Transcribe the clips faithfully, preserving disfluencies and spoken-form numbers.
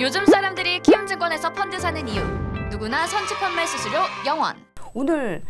요즘 사람들이 케이비증권에서 펀드 사는 이유, 누구나 선취 판매 수수료 영 원. 오늘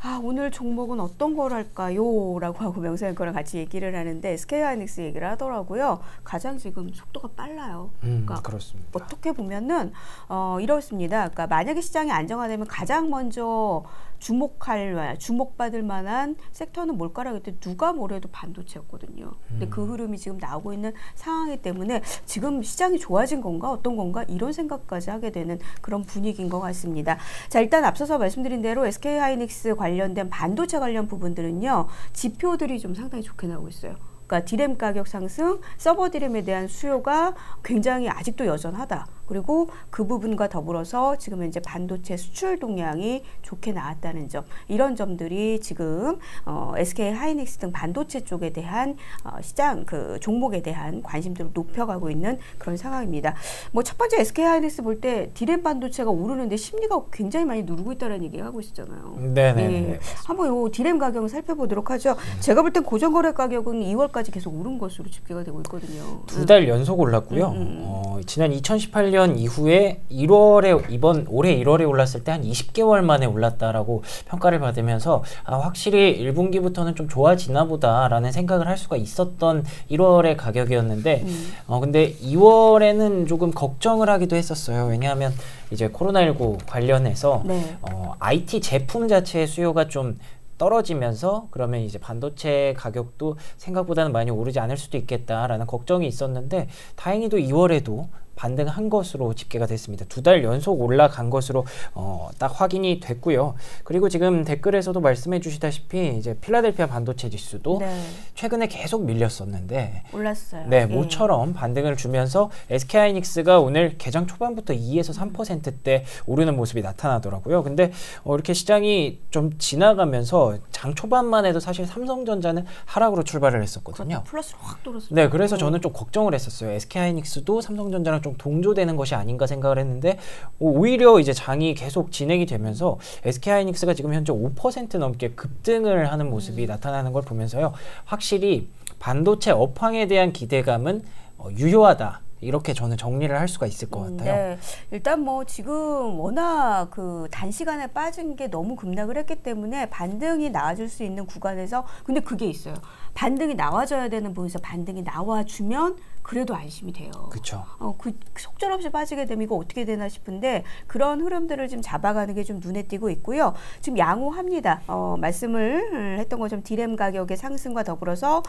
아 오늘 종목은 어떤 걸 할까요? 라고 하고 명세앵커랑 같이 얘기를 하는데 에스케이하이닉스 얘기를 하더라고요. 가장 지금 속도가 빨라요. 음, 그러니까 그렇습니다. 어떻게 보면은 어, 이렇습니다. 그러니까 만약에 시장이 안정화되면 가장 먼저 주목할 만한, 주목받을 만한 섹터는 뭘까라고 했더니 누가 뭐래도 반도체였거든요. 음. 근데 그 흐름이 지금 나오고 있는 상황이기 때문에 지금 시장이 좋아진 건가 어떤 건가 이런 생각까지 하게 되는 그런 분위기인 것 같습니다. 자, 일단 앞서서 말씀드린 대로 에스케이하이닉스 관련된 반도체 관련 부분들은요. 지표들이 좀 상당히 좋게 나오고 있어요. 그러니까 디램 가격 상승, 서버 디램에 대한 수요가 굉장히 아직도 여전하다. 그리고 그 부분과 더불어서 지금 이제 반도체 수출 동향이 좋게 나왔다는 점, 이런 점들이 지금 어, 에스케이하이닉스 등 반도체 쪽에 대한 어, 시장 그 종목에 대한 관심들을 높여가고 있는 그런 상황입니다. 뭐 첫 번째 에스케이하이닉스 볼 때 디램 반도체가 오르는데 심리가 굉장히 많이 누르고 있다는 얘기 하고 있었잖아요. 네네. 네. 한번 요 디램 가격을 살펴보도록 하죠. 음. 제가 볼 땐 고정거래 가격은 이월까지 계속 오른 것으로 집계가 되고 있거든요. 두 달 음. 연속 올랐고요. 음, 음. 어, 지난 이천십팔 년 이후에 일월에 이번 올해 일월에 올랐을 때 한 이십 개월 만에 올랐다라고 평가를 받으면서 아, 확실히 일 분기부터는 좀 좋아지나 보다라는 생각을 할 수가 있었던 일월의 가격이었는데 음. 어 근데 이월에는 조금 걱정을 하기도 했었어요. 왜냐하면 이제 코로나십구 관련해서 네. 어, 아이티 제품 자체의 수요가 좀 떨어지면서 그러면 이제 반도체 가격도 생각보다는 많이 오르지 않을 수도 있겠다라는 걱정이 있었는데 다행히도 이월에도 반등한 것으로 집계가 됐습니다. 두 달 연속 올라간 것으로 어, 딱 확인이 됐고요. 그리고 지금 댓글에서도 말씀해 주시다시피 이제 필라델피아 반도체 지수도 네. 최근에 계속 밀렸었는데 올랐어요. 네, 모처럼 예. 반등을 주면서 에스케이하이닉스가 오늘 개장 초반부터 이에서 삼 퍼센트대 오르는 모습이 나타나더라고요. 근데 어, 이렇게 시장이 좀 지나가면서 장 초반만 해도 사실 삼성전자는 하락으로 출발을 했었거든요. 플러스로 확 돌았어요. 네, 그래서 저는 좀 걱정을 했었어요. 에스케이하이닉스도 삼성전자랑 좀 동조되는 것이 아닌가 생각을 했는데 오히려 이제 장이 계속 진행이 되면서 에스케이하이닉스가 지금 현재 오 퍼센트 넘게 급등을 하는 모습이 나타나는 걸 보면서요. 확실히 반도체 업황에 대한 기대감은 유효하다. 이렇게 저는 정리를 할 수가 있을 것 같아요. 네. 일단 뭐 지금 워낙 그 단시간에 빠진 게 너무 급락을 했기 때문에 반등이 나와줄 수 있는 구간에서 근데 그게 있어요. 반등이 나와줘야 되는 부분에서 반등이 나와주면 그래도 안심이 돼요. 그렇죠. 어, 그 속절없이 빠지게 되면 이거 어떻게 되나 싶은데 그런 흐름들을 지금 잡아가는 게 좀 눈에 띄고 있고요. 지금 양호합니다. 어, 말씀을 했던 것처럼 디램 가격의 상승과 더불어서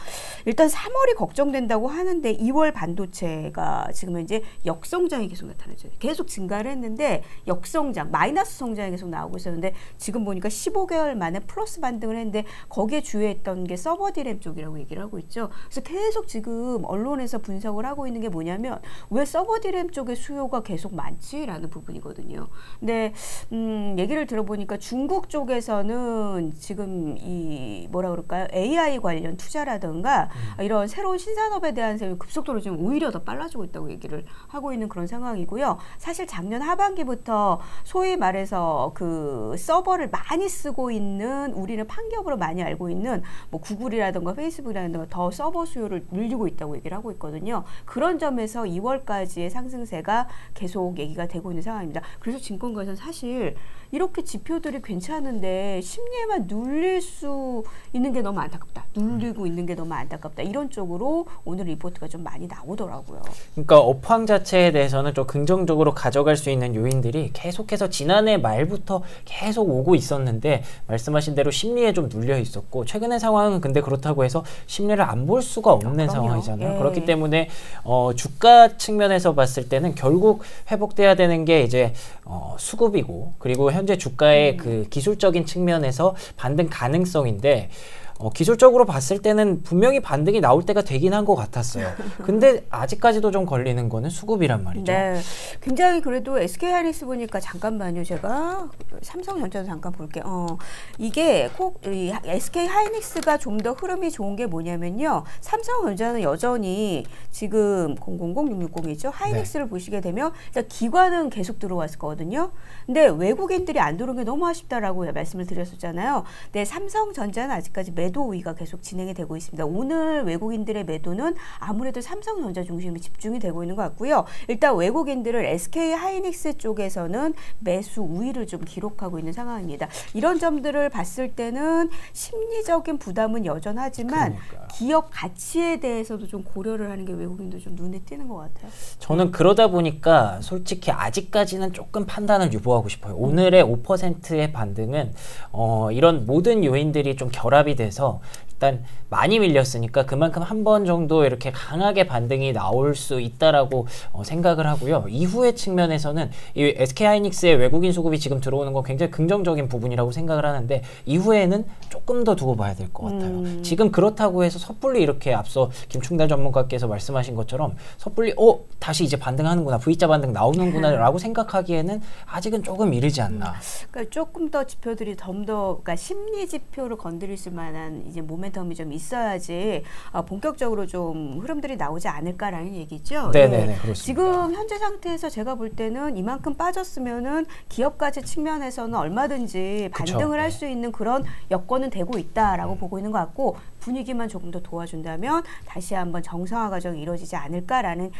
일단 삼월이 걱정된다고 하는데 이월 반도체가 지금 이제 역성장이 계속 나타나죠. 계속 증가를 했는데 역성장, 마이너스 성장이 계속 나오고 있었는데 지금 보니까 십오 개월 만에 플러스 반등을 했는데 거기에 주요했던 게 서버 디램 쪽이라고 얘기를 하고 있죠. 그래서 계속 지금 언론에서 분석 하고 있는 게 뭐냐면 왜 서버 디램 쪽의 수요가 계속 많지라는 부분이거든요. 근데 음, 얘기를 들어보니까 중국 쪽에서는 지금 이 뭐라 그럴까요? 에이아이 관련 투자라든가 음. 이런 새로운 신산업에 대한 급속도로 지금 오히려 더 빨라지고 있다고 얘기를 하고 있는 그런 상황이고요. 사실 작년 하반기부터 소위 말해서 그 서버를 많이 쓰고 있는 우리는 판기업으로 많이 알고 있는 뭐 구글이라든가 페이스북이라든가 더 서버 수요를 늘리고 있다고 얘기를 하고 있거든요. 그런 점에서 이월까지의 상승세가 계속 얘기가 되고 있는 상황입니다. 그래서 증권가에서는 사실 이렇게 지표들이 괜찮은데 심리에만 눌릴 수 있는 게 너무 안타깝다. 눌리고 있는 게 너무 안타깝다. 이런 쪽으로 오늘 리포트가 좀 많이 나오더라고요. 그러니까 업황 자체에 대해서는 좀 긍정적으로 가져갈 수 있는 요인들이 계속해서 지난해 말부터 계속 오고 있었는데 말씀하신 대로 심리에 좀 눌려 있었고 최근의 상황은 근데 그렇다고 해서 심리를 안 볼 수가 없는 그럼요. 상황이잖아요. 예. 그렇기 때문에 어, 주가 측면에서 봤을 때는 결국 회복돼야 되는 게 이제 어, 수급이고 그리고 현재 주가의 음. 그 기술적인 측면에서 반등 가능성인데 어, 기술적으로 봤을 때는 분명히 반등이 나올 때가 되긴 한 것 같았어요. 근데 아직까지도 좀 걸리는 거는 수급이란 말이죠. 네, 굉장히 그래도 에스케이하이닉스 보니까 잠깐만요. 제가 삼성전자 잠깐 볼게요. 어, 이게 꼭 이 에스케이하이닉스가 좀 더 흐름이 좋은 게 뭐냐면요. 삼성전자는 여전히 지금 공공공 육백육십이죠. 하이닉스를 네. 보시게 되면 일단 기관은 계속 들어왔을 거거든요. 근데 외국인들이 안 들어온 게 너무 아쉽다라고 말씀을 드렸었잖아요. 근데 삼성전자는 아직까지 매 매도 우위가 계속 진행이 되고 있습니다. 오늘 외국인들의 매도는 아무래도 삼성전자 중심이 집중이 되고 있는 것 같고요. 일단 외국인들을 에스케이하이닉스 쪽에서는 매수 우위를 좀 기록하고 있는 상황입니다. 이런 점들을 봤을 때는 심리적인 부담은 여전하지만 그러니까요. 기업 가치에 대해서도 좀 고려를 하는 게 외국인도 좀 눈에 띄는 것 같아요. 저는 그러다 보니까 솔직히 아직까지는 조금 판단을 유보하고 싶어요. 오늘의 오 퍼센트의 반등은 어, 이런 모든 요인들이 좀 결합이 돼서 일단 많이 밀렸으니까 그만큼 한 번 정도 이렇게 강하게 반등이 나올 수 있다라고 어, 생각을 하고요. 이후의 측면에서는 이 에스케이하이닉스의 외국인 수급이 지금 들어오는 건 굉장히 긍정적인 부분이라고 생각을 하는데 이후에는 조금 더 두고 봐야 될 것 같아요. 음. 지금 그렇다고 해서 섣불리 이렇게 앞서 김충달 전문가께서 말씀하신 것처럼 섣불리 어? 다시 이제 반등하는구나, V자 반등 나오는구나 라고 생각하기에는 아직은 조금 이르지 않나. 음. 그러니까 조금 더 지표들이 덤더 그러니까 심리 지표를 건드릴 수 만한 이제 몸에 덤이 좀 있어야지 어, 본격적으로 좀 흐름들이 나오지 않을까라는 얘기죠. 네네네, 네. 그렇습니다. 지금 현재 상태에서 제가 볼 때는 이만큼 빠졌으면은 기업 가치 측면에서는 얼마든지 반등을 할 수 있는 그런 여건은 되고 있다라고 음. 보고 있는 것 같고 분위기만 조금 더 도와준다면 다시 한번 정상화 과정이 이루어지지 않을까라는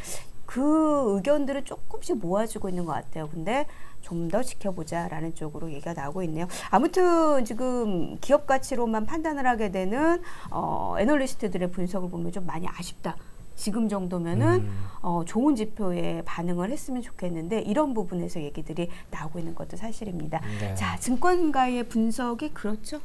그 의견들을 조금씩 모아주고 있는 것 같아요. 근데 좀 더 지켜보자 라는 쪽으로 얘기가 나오고 있네요. 아무튼 지금 기업 가치로만 판단을 하게 되는 어, 애널리스트들의 분석을 보면 좀 많이 아쉽다. 지금 정도면은 음. 어, 좋은 지표에 반응을 했으면 좋겠는데 이런 부분에서 얘기들이 나오고 있는 것도 사실입니다. 네. 자, 증권가의 분석이 그렇죠?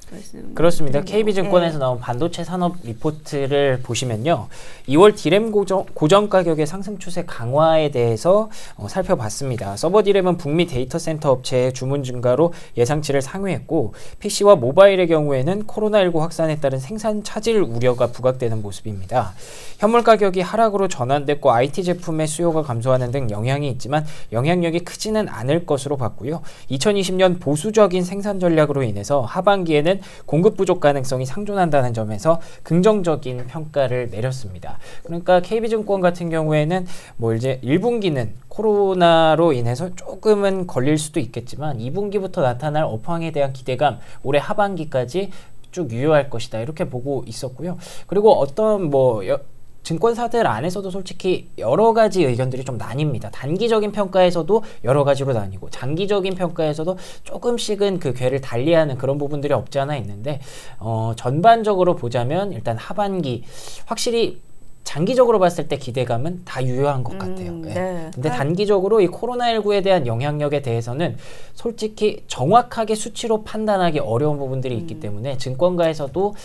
그렇습니다. 케이비증권에서 네. 나온 반도체 산업 리포트를 보시면요. 이월 디램 고정, 고정 가격의 상승 추세 강화에 대해서 어, 살펴봤습니다. 서버 디램은 북미 데이터 센터 업체의 주문 증가로 예상치를 상회했고 피씨와 모바일의 경우에는 코로나 일구 확산에 따른 생산 차질 우려가 부각되는 모습입니다. 현물 가격이 하락으로 전환됐고 아이티 제품의 수요가 감소하는 등 영향이 있지만 영향력이 크지는 않을 것으로 봤고요. 이천이십 년 보수적인 생산 전략으로 인해서 하반기에는 공급 부족 가능성이 상존한다는 점에서 긍정적인 평가를 내렸습니다. 그러니까 케이비증권 같은 경우에는 뭐 이제 일 분기는 코로나로 인해서 조금은 걸릴 수도 있겠지만 이 분기부터 나타날 업황에 대한 기대감 올해 하반기까지 쭉 유효할 것이다 이렇게 보고 있었고요. 그리고 어떤 뭐 여, 증권사들 안에서도 솔직히 여러 가지 의견들이 좀 나뉩니다. 단기적인 평가에서도 여러 가지로 나뉘고 장기적인 평가에서도 조금씩은 그 궤를 달리하는 그런 부분들이 없지 않아 있는데 어, 전반적으로 보자면 일단 하반기 확실히 장기적으로 봤을 때 기대감은 다 유효한 것 같아요. 음, 네. 네. 근데 단기적으로 이 코로나 일구에 대한 영향력에 대해서는 솔직히 정확하게 수치로 판단하기 어려운 부분들이 있기 음. 때문에 증권가에서도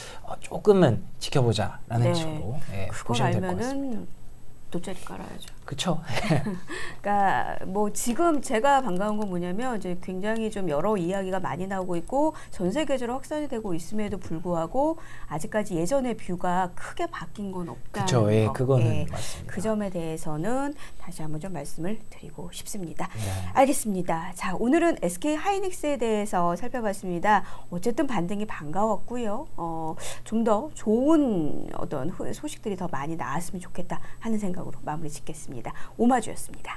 조금은 지켜보자라는 네. 식으로 예, 보시면 될 것 같습니다. 돗자리 깔아야죠. 그쵸. 그러니까 뭐 지금 제가 반가운 건 뭐냐면 이제 굉장히 좀 여러 이야기가 많이 나오고 있고 전 세계적으로 확산이 되고 있음에도 불구하고 아직까지 예전의 뷰가 크게 바뀐 건 없다는 그쵸, 거. 예, 그거는 예, 맞습니다. 그 점에 대해서는 다시 한번 좀 말씀을 드리고 싶습니다. 네. 알겠습니다. 자, 오늘은 에스케이하이닉스에 대해서 살펴봤습니다. 어쨌든 반등이 반가웠고요. 어, 좀 더 좋은 어떤 소식들이 더 많이 나왔으면 좋겠다 하는 생각. 마무리 짓겠습니다. 오마주였습니다.